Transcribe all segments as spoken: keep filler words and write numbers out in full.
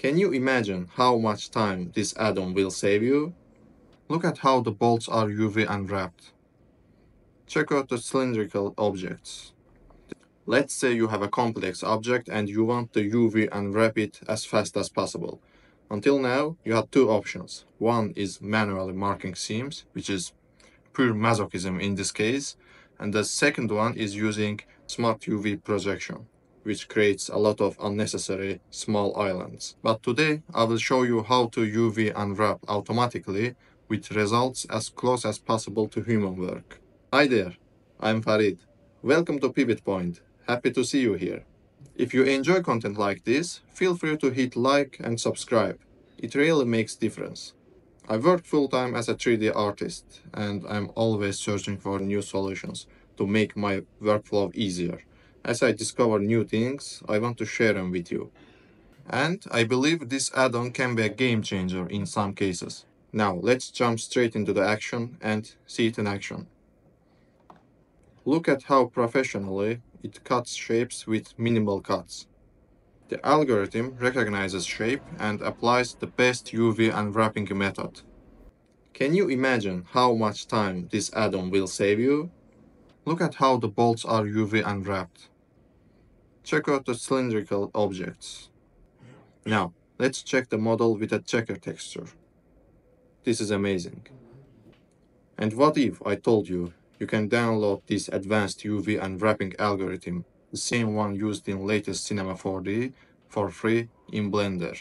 Can you imagine how much time this add-on will save you? Look at how the bolts are U V unwrapped. Check out the cylindrical objects. Let's say you have a complex object and you want to U V unwrap it as fast as possible. Until now, you had two options. One is manually marking seams, which is pure masochism in this case. And the second one is using smart U V projection, which creates a lot of unnecessary small islands. But today, I will show you how to U V unwrap automatically with results as close as possible to human work. Hi there, I'm Farid. Welcome to Pivot Point. Happy to see you here. If you enjoy content like this, feel free to hit like and subscribe. It really makes difference. I work full-time as a three D artist, and I'm always searching for new solutions to make my workflow easier. As I discover new things, I want to share them with you. And I believe this add-on can be a game changer in some cases. Now, let's jump straight into the action and see it in action. Look at how professionally it cuts shapes with minimal cuts. The algorithm recognizes shape and applies the best U V unwrapping method. Can you imagine how much time this add-on will save you? Look at how the bolts are U V unwrapped. Check out the cylindrical objects. Now, let's check the model with a checker texture. This is amazing. And what if I told you you can download this advanced U V unwrapping algorithm, the same one used in latest Cinema four D, for free in Blender.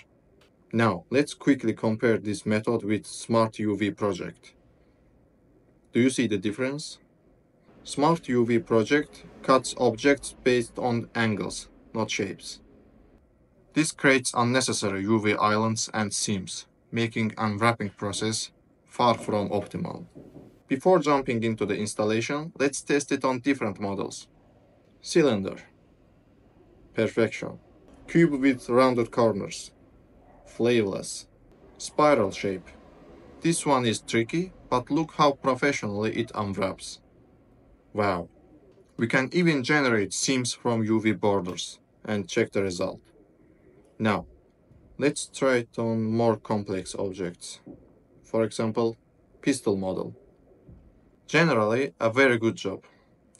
Now, let's quickly compare this method with Smart U V Project. Do you see the difference? Smart U V Project cuts objects based on angles, not shapes. This creates unnecessary U V islands and seams, making unwrapping process far from optimal. Before jumping into the installation, let's test it on different models. Cylinder. Perfection. Cube with rounded corners. Flavorless. Spiral shape. This one is tricky, but look how professionally it unwraps. Wow. We can even generate seams from U V borders and check the result. Now, let's try it on more complex objects. For example, pistol model. Generally, a very good job.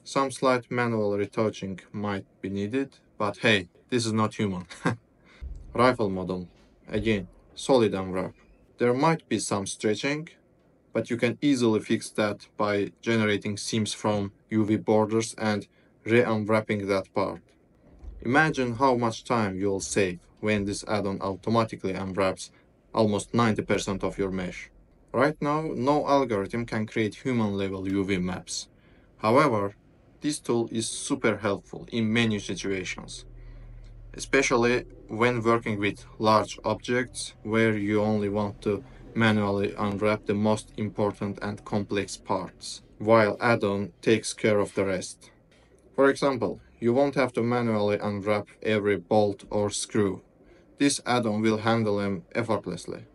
Some slight manual retouching might be needed, but hey, this is not human. Rifle model. Again, solid unwrap. There might be some stretching, but you can easily fix that by generating seams from U V borders and re-unwrapping that part. Imagine how much time you'll save when this add-on automatically unwraps almost ninety percent of your mesh. Right now, no algorithm can create human-level U V maps. However, this tool is super helpful in many situations, especially when working with large objects where you only want to manually unwrap the most important and complex parts, while add-on takes care of the rest. For example, you won't have to manually unwrap every bolt or screw. This add-on will handle them effortlessly.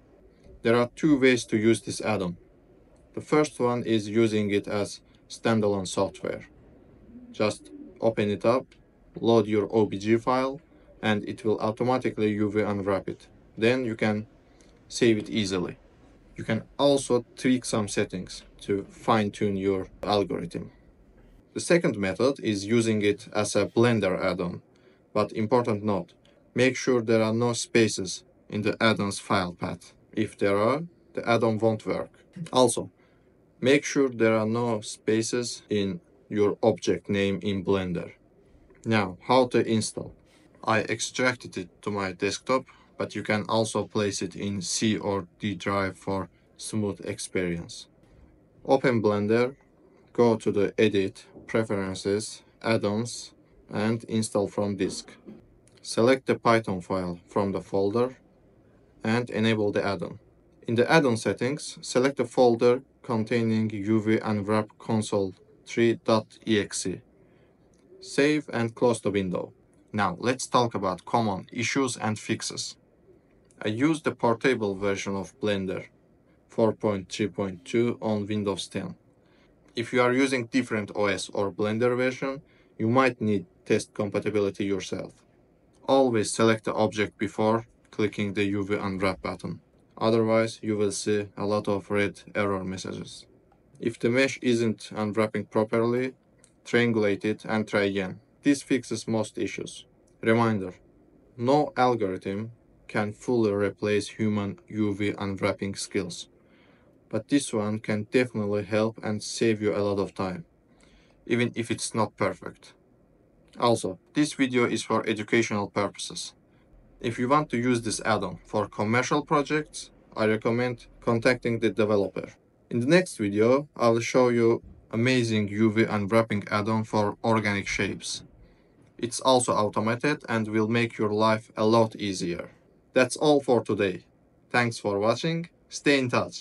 There are two ways to use this add-on. The first one is using it as standalone software. Just open it up, load your O B G file, and it will automatically U V unwrap it. Then you can save it easily. You can also tweak some settings to fine-tune your algorithm. The second method is using it as a Blender add-on. But important note, make sure there are no spaces in the add-on's file path. If there are, the add-on won't work. Also, make sure there are no spaces in your object name in Blender. Now, how to install. I extracted it to my desktop, but you can also place it in C or D drive for smooth experience. Open Blender, go to the Edit, Preferences, Add-ons, and Install from Disk. Select the Python file from the folder and enable the add-on. In the add-on settings, select the folder containing U V Unwrap Console three dot E X E. Save and close the window. Now, let's talk about common issues and fixes. I used the portable version of Blender four point three point two on Windows ten. If you are using different O S or Blender version, you might need test compatibility yourself. Always select the object before clicking the U V unwrap button. Otherwise, you will see a lot of red error messages. If the mesh isn't unwrapping properly, triangulate it and try again. This fixes most issues. Reminder, no algorithm can fully replace human U V unwrapping skills, but this one can definitely help and save you a lot of time, even if it's not perfect. Also, this video is for educational purposes. If you want to use this add-on for commercial projects, I recommend contacting the developer. In the next video, I will show you amazing U V unwrapping add-on for organic shapes. It's also automated and will make your life a lot easier. That's all for today. Thanks for watching. Stay in touch.